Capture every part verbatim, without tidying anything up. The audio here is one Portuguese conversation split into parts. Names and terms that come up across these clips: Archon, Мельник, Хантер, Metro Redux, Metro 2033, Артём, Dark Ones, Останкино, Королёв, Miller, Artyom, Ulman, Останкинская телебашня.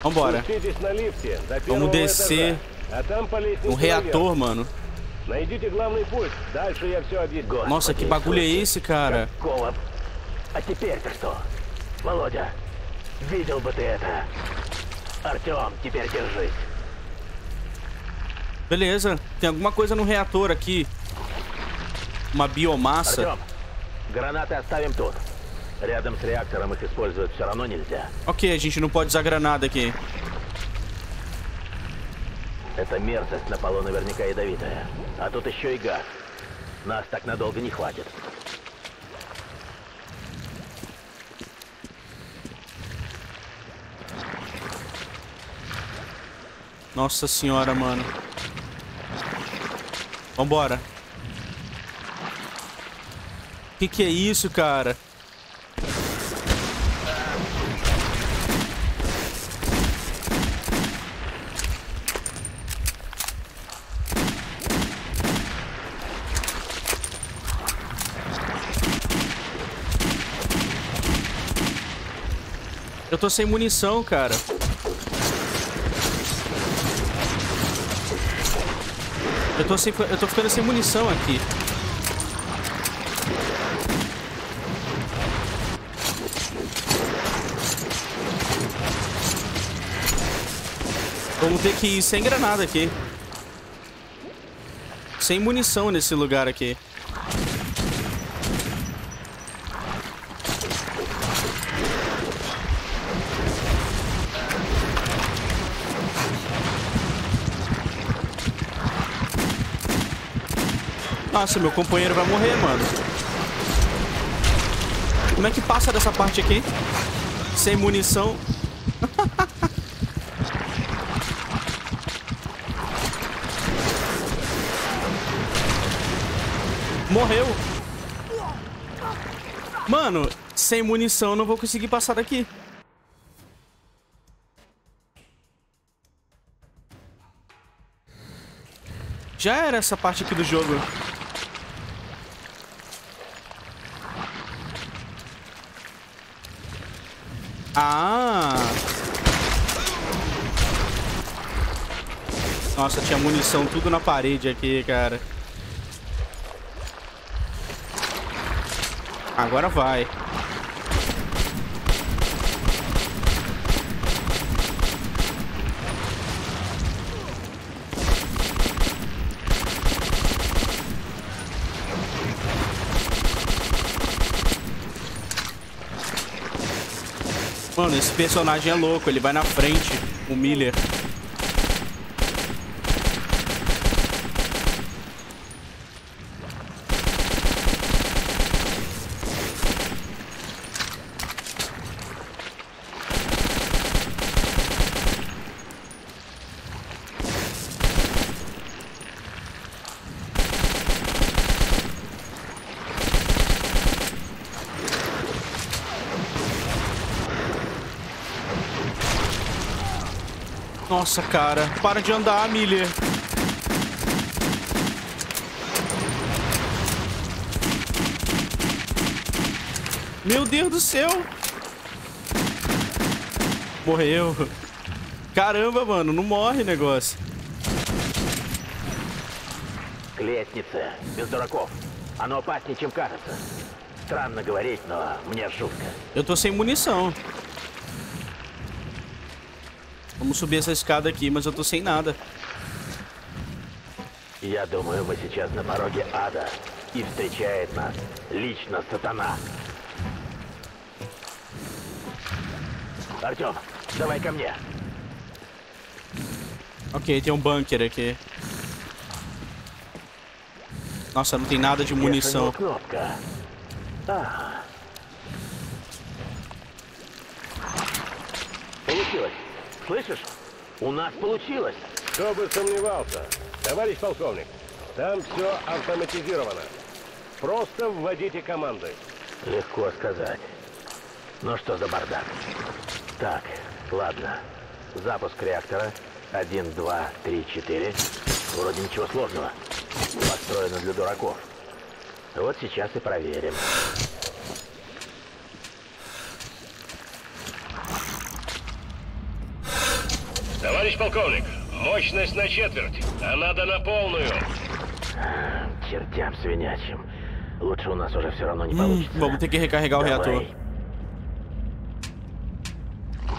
Vambora. Vamos descer. Um reator, mano. Nossa, que bagulho é esse, cara? Beleza, tem alguma coisa no reator aqui. Uma biomassa. Ok, a gente não pode usar granada aqui. Эта мерзость на полу наверняка ядовитая. А тут еще и газ. Нас так надолго не хватит. Nossa senhora, mano. Vambora. Que que é isso, cara? Eu tô sem munição, cara. Eu tô sem, eu tô ficando sem munição aqui. Vamos ter que ir sem granada aqui. Sem munição nesse lugar aqui. Nossa, meu companheiro vai morrer, mano. Como é que passa dessa parte aqui? Sem munição. Morreu. Mano, sem munição eu não vou conseguir passar daqui. Já era essa parte aqui do jogo. Ah! Nossa, tinha munição tudo na parede aqui, cara. Agora vai. Mano, esse personagem é louco, ele vai na frente, o Miller. Nossa, cara. Para de andar, Miller. Meu Deus do céu. Morreu. Caramba, mano. Não morre o negócio. Лестница. Без дураков. Оно опаснее, чем кажется. Странно говорить, но мне жутко. Eu tô sem munição. Vamos subir essa escada aqui, mas eu tô sem nada. Я думаю, вы сейчас на пороге ада, и встречает нас лично сатана. Артём, давай ко мне. Ok, tem um bunker aqui. Nossa, não tem nada de munição. Ah. Слышишь? У нас получилось. Кто бы сомневался, товарищ полковник, там все автоматизировано. Просто вводите команды. Легко сказать. Ну что за бардак? Так, ладно. Запуск реактора. Один, два, три, четыре. Вроде ничего сложного. Построено для дураков. Вот сейчас и проверим. Товарищ полковник, мощность на четверть, а надо на полную. Чертям свинячим. Лучше у нас уже все равно не получится. Vamos ter que recarregar o reator.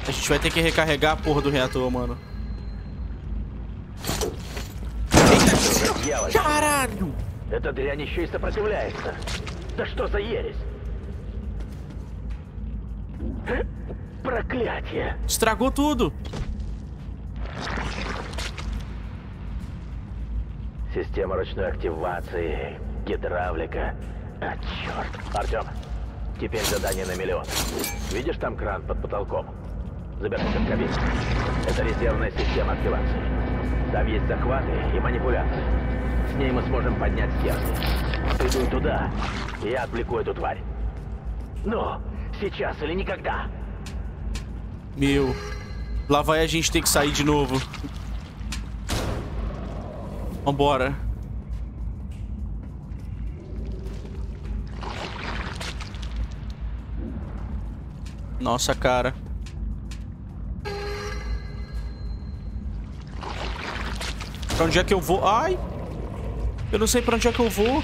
A gente vai ter que recarregar a porra do reator, mano. Caralho! Эта дрянь еще и сопротивляется. Да что за ересь? Проклятие! Estragou tudo! Система ручной активации, гидравлика. А, черт! Артем, теперь задание на миллион. Видишь там кран под потолком? Забирайся в кабину. Это резервная система активации. Там есть захваты и манипуляции. С ней мы сможем поднять сердце. Иду туда, и я отвлеку эту тварь. Но сейчас или никогда. Meu, lá vai a gente ter que sair de novo. Vambora. Nossa, cara. Pra onde é que eu vou? Ai! Eu não sei pra onde é que eu vou.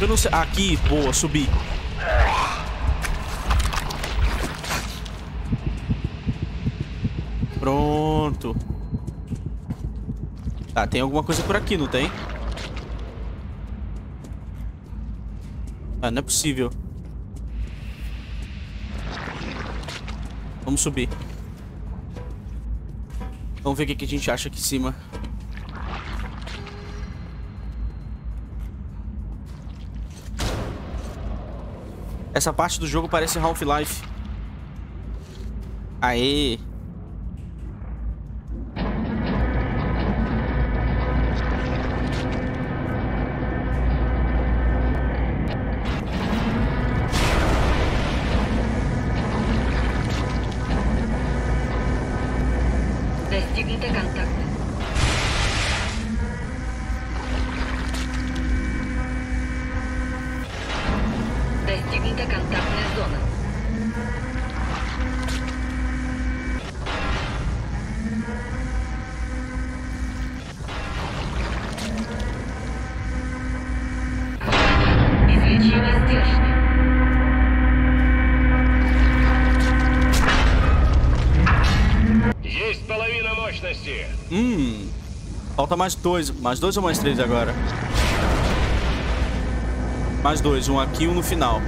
Eu não sei. Aqui, boa, subi. Pronto. Tá, tem alguma coisa por aqui, não tem? Ah, não é possível. Vamos subir. Vamos ver o que a gente acha aqui em cima. Essa parte do jogo parece Half-Life. Aê! Hum, falta mais dois. Mais dois ou mais três agora? Mais dois, um aqui e um no final.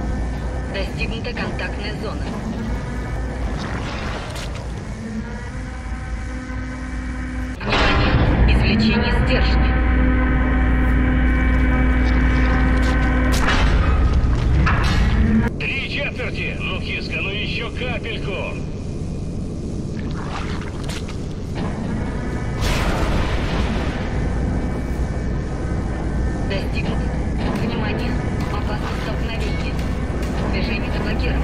Три четверти, ну, киска, ну еще капельку. Внимание, опасность столкновения. Движение заблокировано.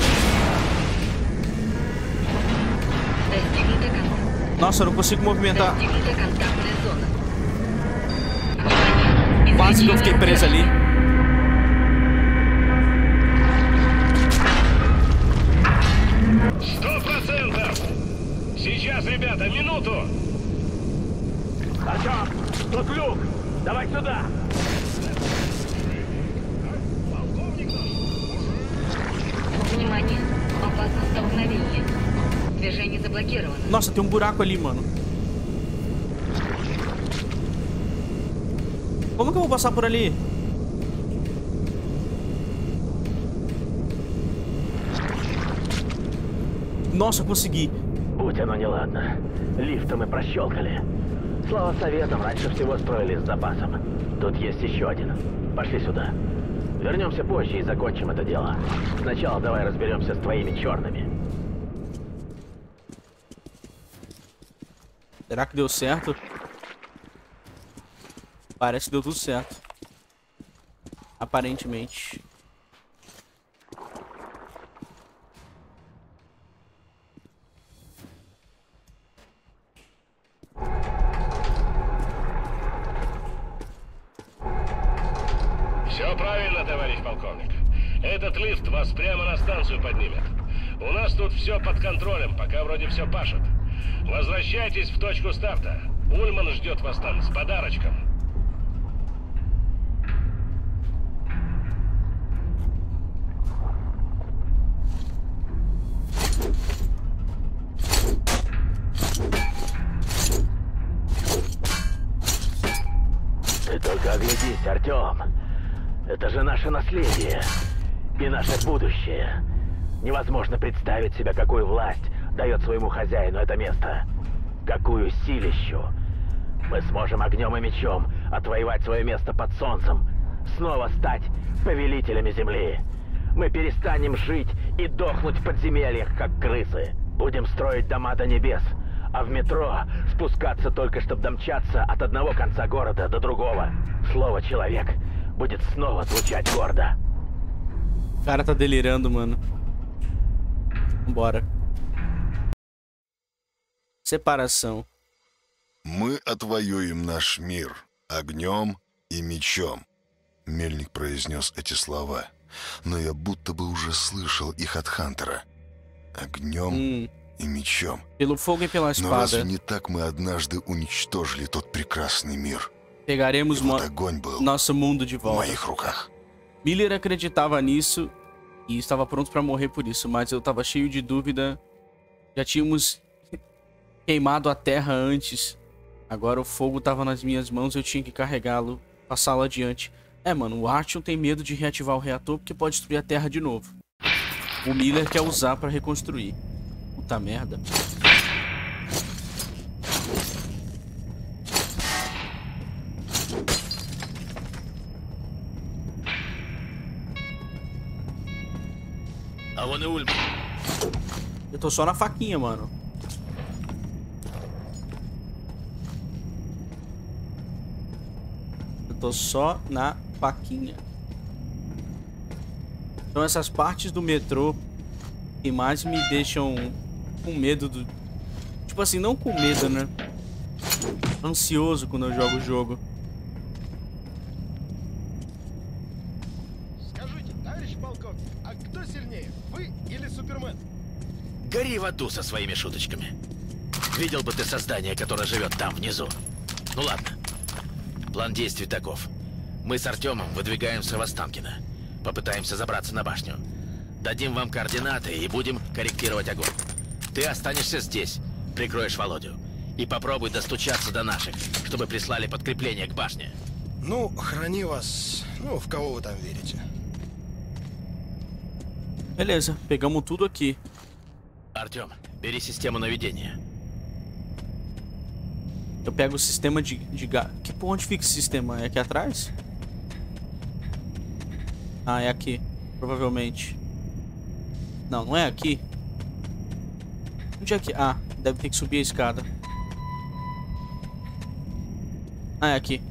Достигнута контактная. Nossa, eu não consigo movimentar. Достигнута контактная зона. Quase que eu fiquei preso ali. Сто процентов. Сейчас, ребята, минуту. Артём, тут люк. Давай сюда. Nossa, tem um buraco ali, mano. Como que eu vou passar por ali? Nossa, consegui. Будь оно неладно. Лифты мы прощелкали. Слава советам, раньше всего строили с запасом. Тут есть еще один. Пошли сюда. Вернемся позже и закончим это дело. Сначала давай разберемся с твоими черными. Será que deu certo? Parece que deu tudo certo. Aparentemente. Этот лифт вас прямо на станцию поднимет. У нас тут все под контролем, пока вроде все пашет. Возвращайтесь в точку старта. Ульман ждет вас там с подарочком. Ты только оглядись, Артём. Это же наше наследие и наше будущее. Невозможно представить себе, какую власть дает своему хозяину это место. Какую силищу. Мы сможем огнем и мечом отвоевать свое место под солнцем. Снова стать повелителями земли. Мы перестанем жить и дохнуть в подземельях, как крысы. Будем строить дома до небес. А в метро спускаться только, чтобы домчаться от одного конца города до другого. Слово «человек» будет снова звучать гордо. Cara tá delirando, mano. Bora. Separação. Мы отвоюем наш мир огнем и мечом. Мельник произнес эти слова, но я будто бы уже слышал их от Хантера. Огнем и мечом. Но разве не так мы однажды уничтожили тот прекрасный мир? Pegaremos nosso mundo de volta. Miller acreditava nisso e estava pronto para morrer por isso, mas eu estava cheio de dúvida. Já tínhamos queimado a terra antes. Agora o fogo estava nas minhas mãos, eu tinha que carregá-lo, passá-lo adiante. É, mano, o Artyom tem medo de reativar o reator porque pode destruir a terra de novo. O Miller quer usar para reconstruir. Puta merda. Eu tô só na faquinha, mano. Eu tô só na faquinha. Então essas partes do metrô que mais me deixam com medo do... Tipo assim, não com medo, né? Ansioso quando eu jogo o jogo. Гори в аду со своими шуточками. Видел бы ты создание, которое живет там, внизу. Ну ладно. План действий таков. Мы с Артемом выдвигаемся в Останкино. Попытаемся забраться на башню. Дадим вам координаты и будем корректировать огонь. Ты останешься здесь, прикроешь Володю. И попробуй достучаться до наших, чтобы прислали подкрепление к башне. Ну, храни вас, ну, в кого вы там верите. Beleza, pegamos tudo aqui. Артём, бери систему наведения. Eu pego o sistema de, de gás. Que por onde fica esse sistema? É aqui atrás? Ah, é aqui. Provavelmente. Não, não é aqui. Onde é que... Ah, deve ter que subir a escada. Ah, é aqui.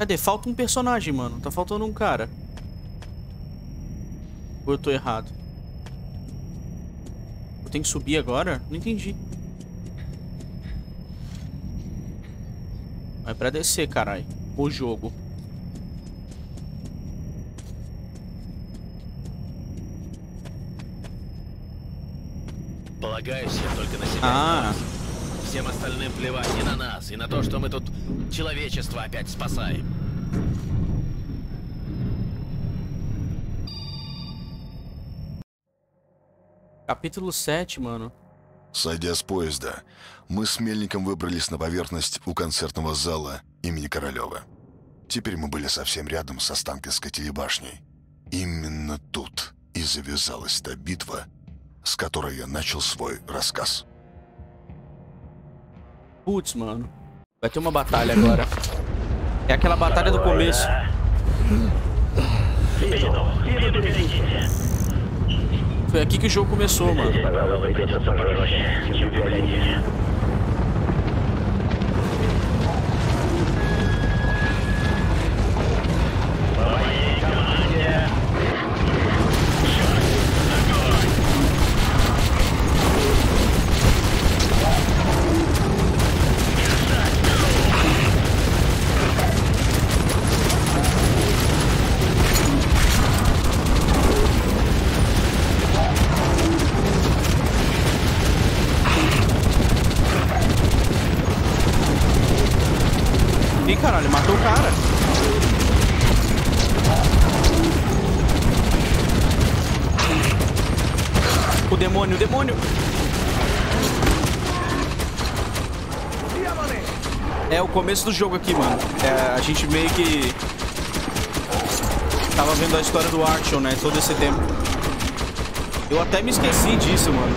Cadê? Falta um personagem, mano. Tá faltando um cara. Ou eu tô errado? Eu tenho que subir agora? Não entendi. É pra descer, caralho. O jogo. Ah. Всем остальным плевать и на нас, и на то, что мы тут человечество опять спасаем. Capítulo sete, mano. Сойдя с поезда, мы с Мельником выбрались на поверхность у концертного зала имени Королёва. Теперь мы были совсем рядом с Останкинской телебашней. Именно тут и завязалась та битва, с которой я начал свой рассказ. Putz, mano. Vai ter uma batalha agora. É aquela batalha do começo. Foi aqui que o jogo começou, mano. Demônio, demônio! É o começo do jogo aqui, mano. É, a gente meio que... tava vendo a história do Archon, né? Todo esse tempo. Eu até me esqueci disso, mano.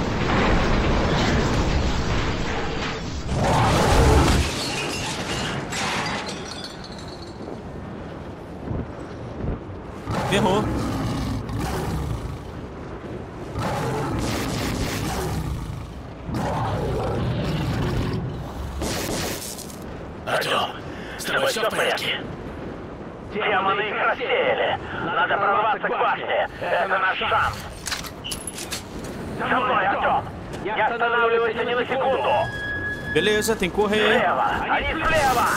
Ferrou. Артём, с тобой всё в порядке? Демоны их рассеяли. Надо прорваться к башне. Это наш шанс. Со мной, Артём. Не останавливайся ни на секунду. Beleza, tem que correr. Слева, они слева.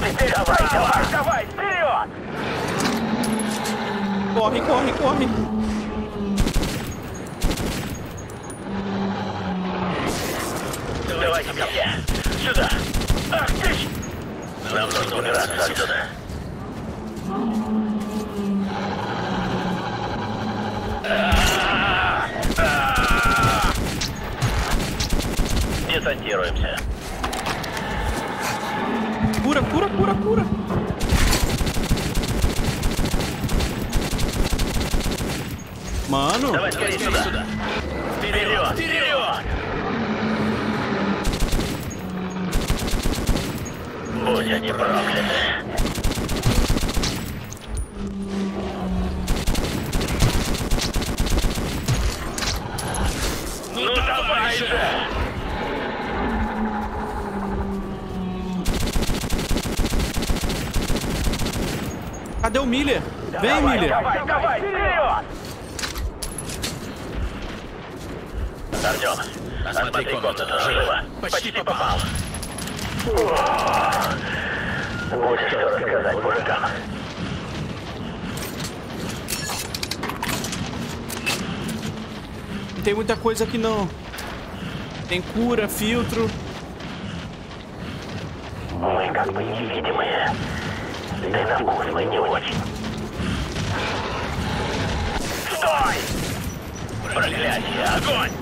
Теперь давай, давай, давай, вперёд. Corre, corre, corre. Давайте ко мне. Сюда. Ах ты ж! Нам нужно убираться отсюда. Десантируемся. Cura, cura, cura, cura. Mano. Давай скорее сюда. сюда. Вперёд, вперёд. Будь они прокляты. Ну давай же! Cadê o Miller? Vem, Miller! Давай, давай, вперёд! Артём, осмотри комнату живо. Почти попал. Будешь всё рассказать мужикам. Não tem muita coisa aqui não. Tem cura, filtro. Мы как бы невидимые. Да и на вкус мы не очень. Стой! Проклятие, огонь!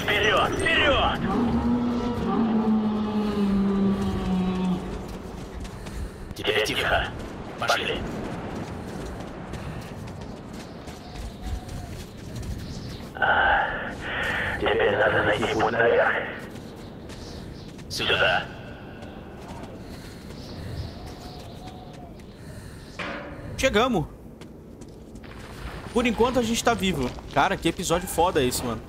Вперёд, вперёд! Теперь тихо. Пошли. А, теперь надо найти путь наверх. Сюда. Chegamos. Por enquanto a gente tá vivo. Cara, que episódio foda esse, mano.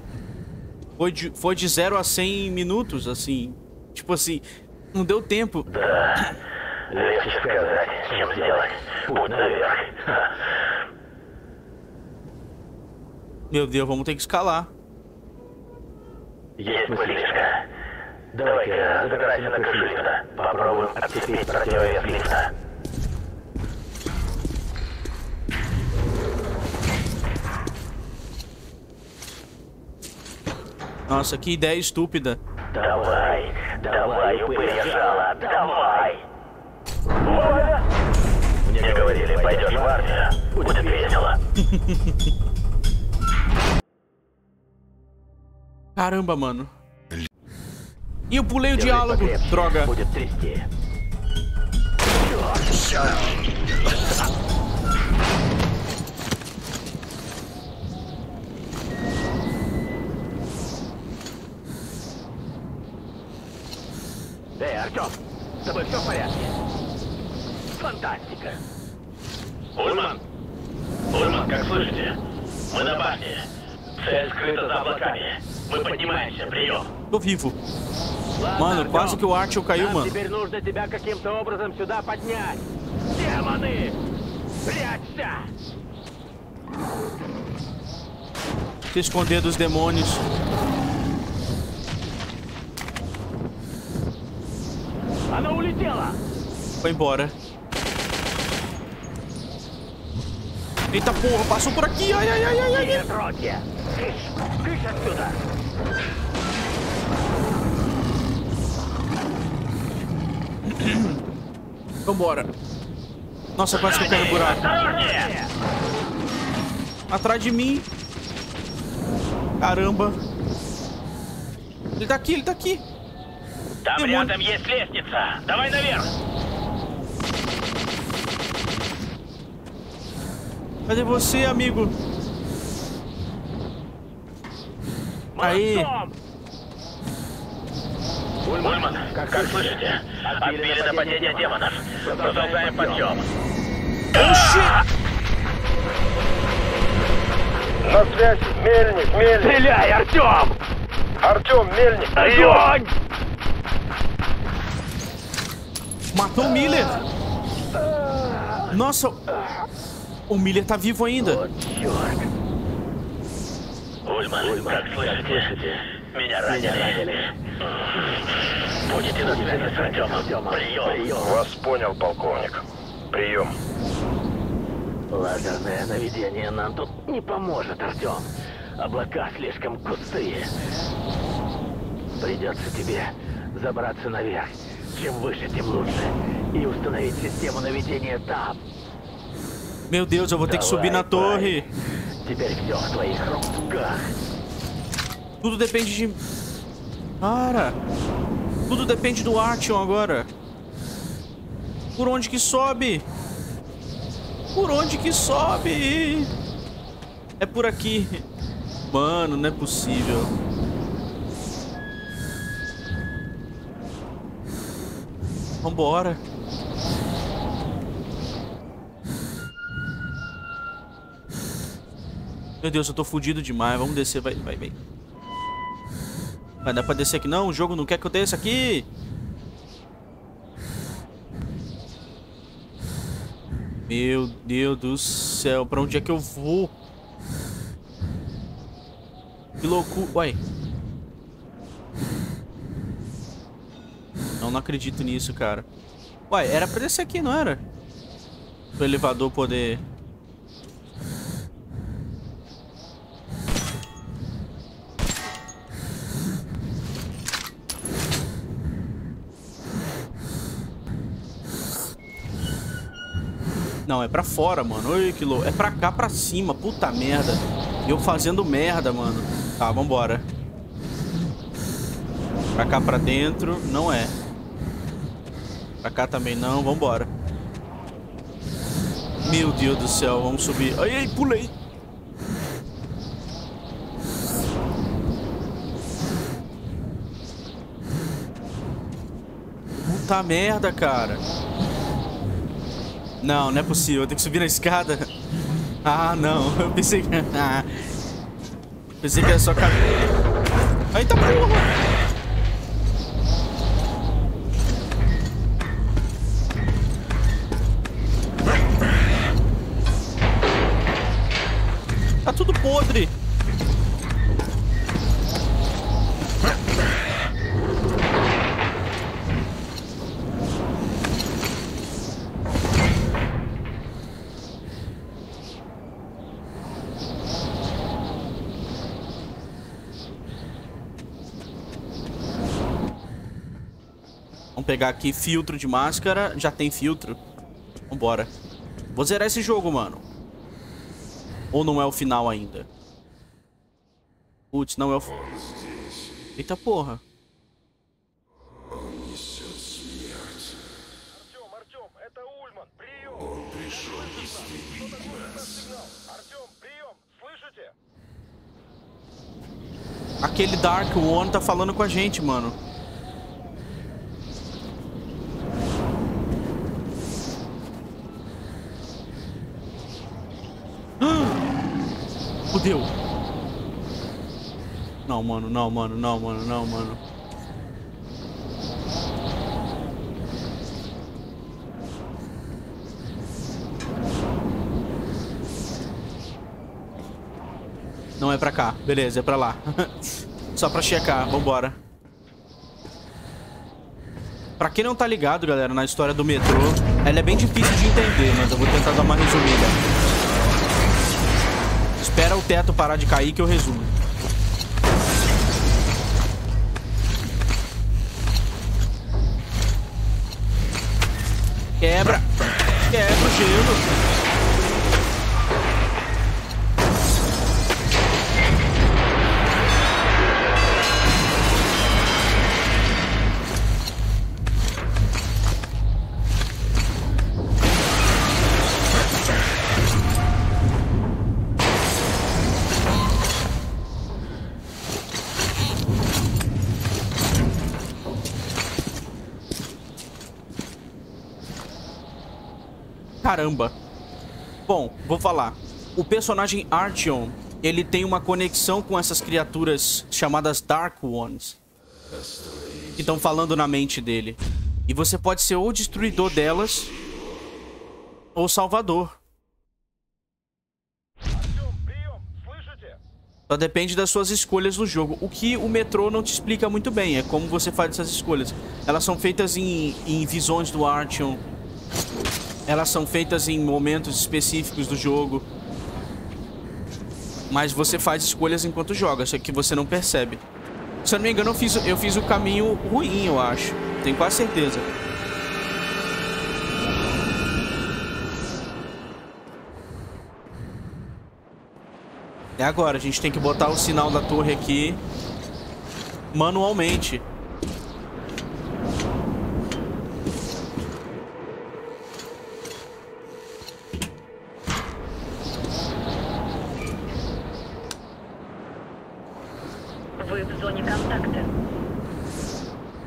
Foi de, foi de zero a cem minutos, assim. Tipo assim, não deu tempo. Легче сказать, чем сделать. Путь наверх. Meu Deus, vamos ter que escalar. Есть мыслишка. Давай-ка забирайся на крышу лифта. Попробуем отцепить противовес лифта. Nossa, que ideia estúpida. Давай, давай, упырь жало, давай. Мне говорили, пойдешь в армию, будет весело. Caramba, mano. E eu pulei o diálogo, droga. Эй, Артём, с тобой всё в порядке? Фантастика. Ульман! Ульман, как слышите? Мы на башне. Цель скрыта за облаками. Мы поднимаемся, прием. Tô vivo. Mano, quase que o Archon caiu, mano. Теперь нужно тебя каким-то образом сюда поднять. Демоны! Прячься! Se esconder dos demônios. Она улетела! Foi embora. Eita porra, passou por aqui. Ai, ai, ai, ai, ai. Vambora. Nossa, quase que eu caí no buraco. Atrás de mim. Caramba. Ele tá aqui, ele tá aqui. Там Demônio. Рядом есть лестница. Давай наверх. Cadê você, amigo? Aí. Ульман, как, как слышите? Отбили нападение демонов. Продолжаем подъем. На связь, Мельник, Мельник. Стреляй, Артём! Артём, Мельник, огонь! Matou o Miller. Nossa, o Miller tá vivo ainda. Ульман, как слышите? Меня ранили. Будете на связи с Артёмом. Приём. Вас понял, полковник. Приём. Лазерное наведение нам тут не поможет, Артём. Облака слишком густые. Придётся тебе забраться наверх. Чем выше, тем лучше. И установить систему наведения там. Meu Deus, eu vou ter que subir na torre. Теперь всё в твоих руках. Tudo depende de... Para! Tudo depende do Archon agora. Por onde que sobe? Por onde que sobe? É por aqui. Mano, não é possível. Vambora. Meu Deus, eu tô fudido demais. Vamos descer, vai, vai, vai. Vai dar pra descer aqui não? O jogo não quer que eu desça aqui. Meu Deus do céu, pra onde é que eu vou? Que loucura. Uai. Não, não acredito nisso, cara. Uai, era pra descer aqui, não era? Pro elevador poder... Não, é pra fora, mano. Oi, que louco. É pra cá, pra cima. Puta merda. Eu fazendo merda, mano. Tá, vambora. Pra cá, pra dentro. Não é. Pra cá também não. Vambora. Meu Deus do céu. Vamos subir. Ai, ai, pulei. Puta merda, cara. Não, não é possível. Eu tenho que subir na escada. Ah, não. Eu pensei que... Ah. Pensei que era só caminho. Eita, porra! Tá tudo podre. Pegar aqui filtro de máscara. Já tem filtro. Vambora. Vou zerar esse jogo, mano. Ou não é o final ainda? Putz, não é o... Eita porra. Aquele Dark One tá falando com a gente, mano. Fudeu. Não, mano, não, mano, não, mano, não, mano. Não é pra cá. Beleza, é pra lá. Só pra checar, vambora. Pra quem não tá ligado, galera, na história do metrô, ela é bem difícil de entender, mas eu vou tentar dar uma resumida. Espera o teto parar de cair que eu resumo. Quebra. Quebra. fugindo. Caramba. Bom, vou falar. O personagem Artyom, ele tem uma conexão com essas criaturas chamadas Dark Ones, que estão falando na mente dele. E você pode ser ou destruidor delas, ou salvador. Só depende das suas escolhas no jogo. O que o Metro não te explica muito bem é como você faz essas escolhas. Elas são feitas em, em visões do Artyom. Elas são feitas em momentos específicos do jogo. Mas você faz escolhas enquanto joga, só que você não percebe. Se eu não me engano, eu fiz, eu fiz o caminho ruim, eu acho. Tenho quase certeza. É agora, a gente tem que botar o sinal da torre aqui manualmente.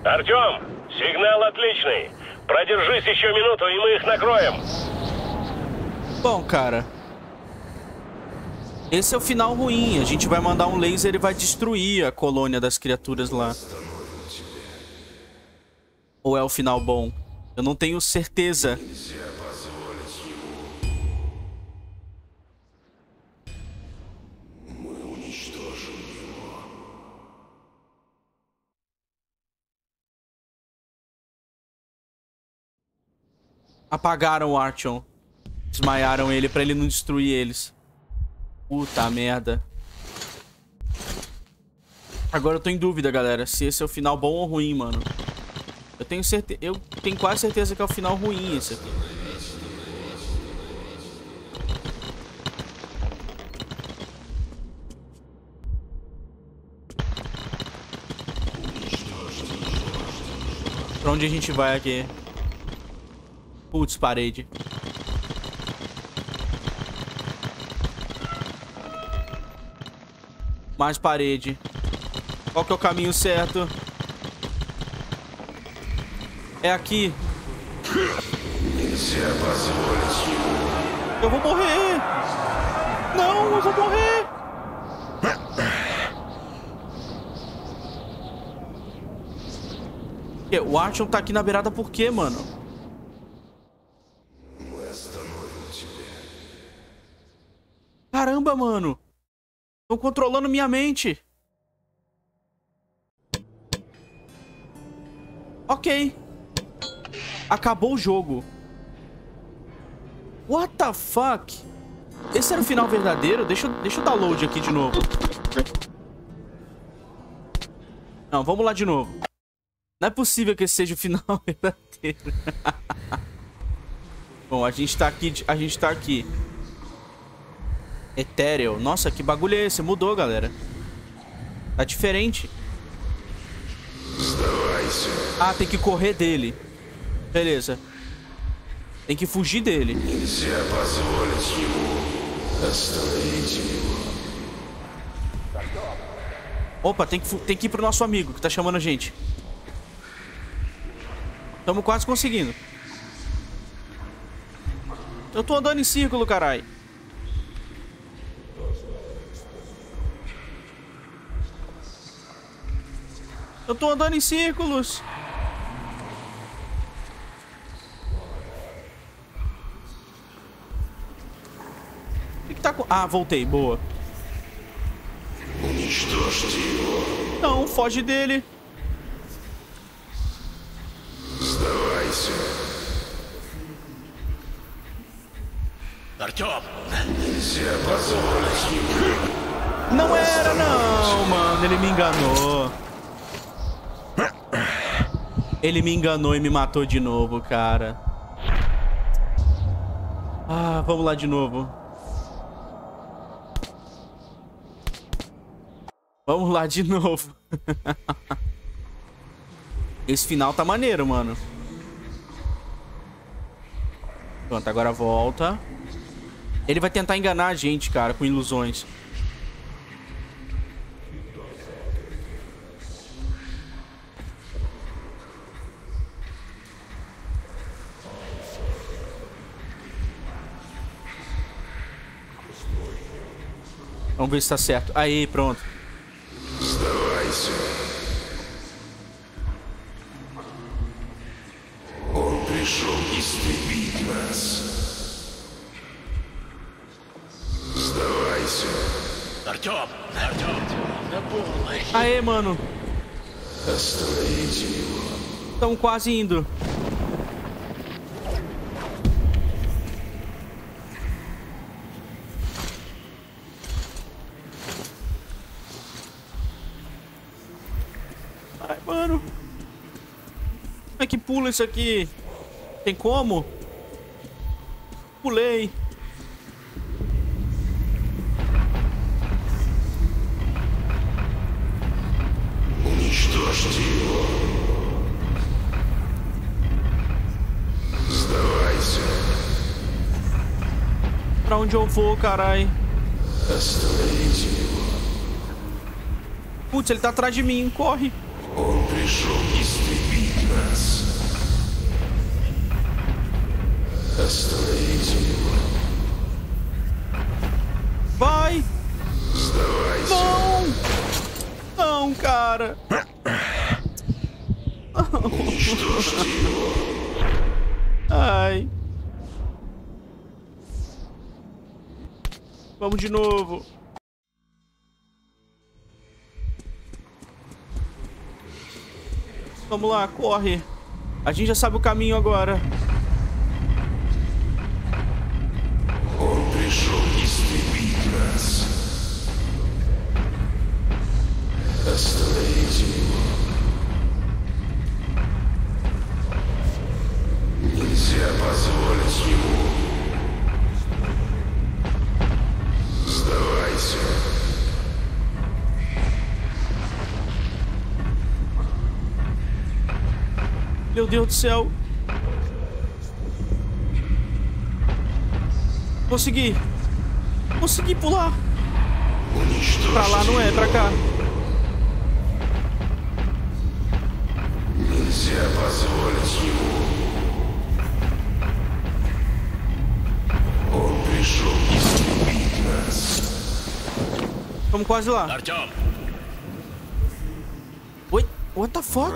Артём, сигнал отличный. Продержись еще минуту, и мы их накроем. Bom, cara. Esse é o final ruim. A gente vai mandar um laser e vai destruir a colônia das criaturas lá. Ou é o final bom? Eu não tenho certeza. Apagaram o Artyom. Desmaiaram ele pra ele não destruir eles. Puta merda. Agora eu tô em dúvida, galera, se esse é o final bom ou ruim, mano. Eu tenho certeza. Eu tenho quase certeza que é o final ruim esse aqui. Pra onde a gente vai aqui? Putz, parede. Mais parede. Qual que é o caminho certo? É aqui. Eu vou morrer. Não, eu vou morrer. O Artyom tá aqui na beirada por quê, mano? Caramba, mano. Estão controlando minha mente. Ok. Acabou o jogo. What the fuck? Esse era o final verdadeiro? Deixa, deixa eu dar o load aqui de novo. Não, vamos lá de novo. Não é possível que esse seja o final verdadeiro. Bom, a gente tá aqui. A gente tá aqui. Ethereal. Nossa, que bagulho é esse? Mudou, galera. Tá diferente. Ah, tem que correr dele. Beleza. Tem que fugir dele. Opa, tem que, tem que ir pro nosso amigo que tá chamando a gente. Estamos quase conseguindo. Eu tô andando em círculo, carai. Eu tô andando em círculos. O que, que tá com... Ah, voltei. Boa. Não, foge dele. Não era, não, mano. Ele me enganou. Ele me enganou e me matou de novo, cara. Ah, vamos lá de novo. Vamos lá de novo. Esse final tá maneiro, mano. Pronto, agora volta. Ele vai tentar enganar a gente, cara, com ilusões. Vamos ver se tá certo. Aí, pronto. Aê, mano. Estão quase indo. Ai, mano. Como é que pula isso aqui? Tem como? Pulei. Pra onde eu vou, carai? Putz, ele tá atrás de mim, corre. Vai! Não! Não, cara! Ai. Vamos de novo. Vamos lá, corre. A gente já sabe o caminho agora. Meu Deus do céu. Consegui. Consegui pular. Pra lá não é, pra cá. Estamos quase lá. Oi? What the fuck?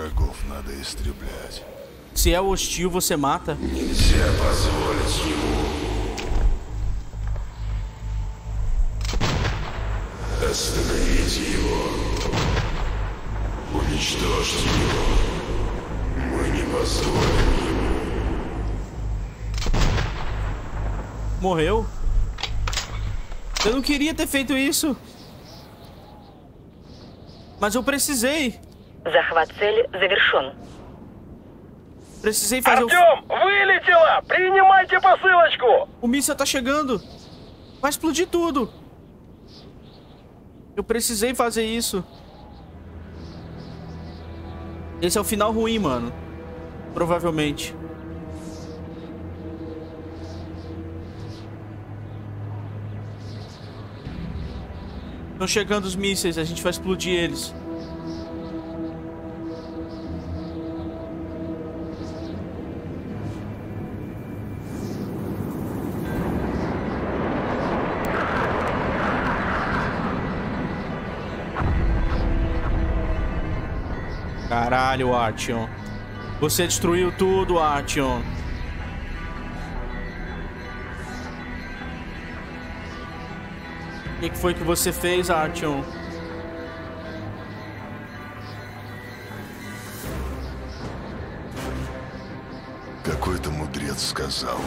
Se é hostil, você mata. Morreu? Eu não queria ter feito isso. Mas eu precisei. Precisei fazer Artyom, o... Вылетела! Принимайте посылочку! O míssil tá chegando! Vai explodir tudo! Eu precisei fazer isso. Esse é o final ruim, mano. Provavelmente. Estão chegando os mísseis, a gente vai explodir eles. Caralho, Artyom. Você destruiu tudo, Artyom. O que foi que você fez, Artyom? Какой-то мудрец сказал: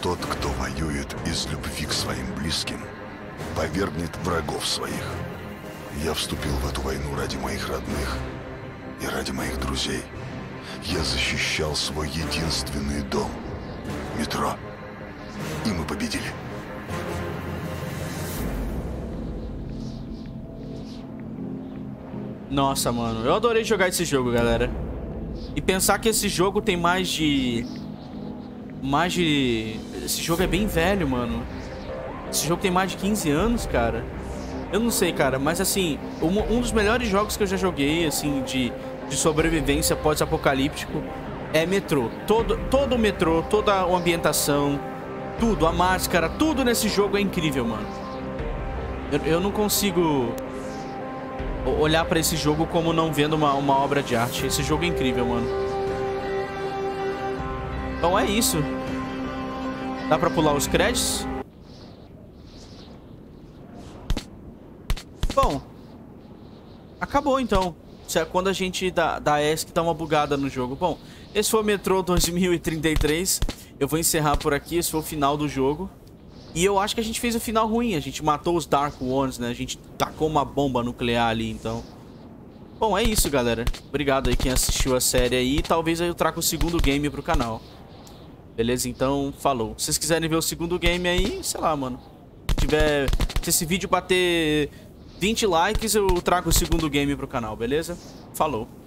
тот, кто воюет из любви к своим близким, повергнет врагов своих. Я вступил в эту войну ради моих родных. И ради моих друзей я защищал свой единственный дом. Метро И мы победили. Nossa, mano, eu adorei jogar esse jogo, galera. E pensar que esse jogo tem mais de... Mais de... Esse jogo é bem velho, mano. Esse jogo tem mais de quinze anos, cara. Eu não sei, cara, mas assim... Um, um dos melhores jogos que eu já joguei, assim, de, de sobrevivência pós-apocalíptico é Metrô. Todo, todo o Metrô, toda a ambientação, tudo, a máscara, tudo nesse jogo é incrível, mano. Eu, eu não consigo... olhar pra esse jogo como não vendo uma, uma obra de arte. Esse jogo é incrível, mano. Então é isso. Dá pra pular os créditos? Bom, acabou então. Isso é quando a gente dá, dá E S C, dá uma bugada no jogo. Bom, esse foi o Metro dois mil e trinta e três. Eu vou encerrar por aqui. Esse foi o final do jogo. E eu acho que a gente fez o final ruim. A gente matou os Dark Ones, né? A gente tacou uma bomba nuclear ali, então... Bom, é isso, galera. Obrigado aí quem assistiu a série aí. Talvez aí eu traga o segundo game pro canal. Beleza? Então, falou. Se vocês quiserem ver o segundo game aí, sei lá, mano. Se tiver... Se esse vídeo bater vinte likes, eu trago o segundo game pro canal, beleza? Falou.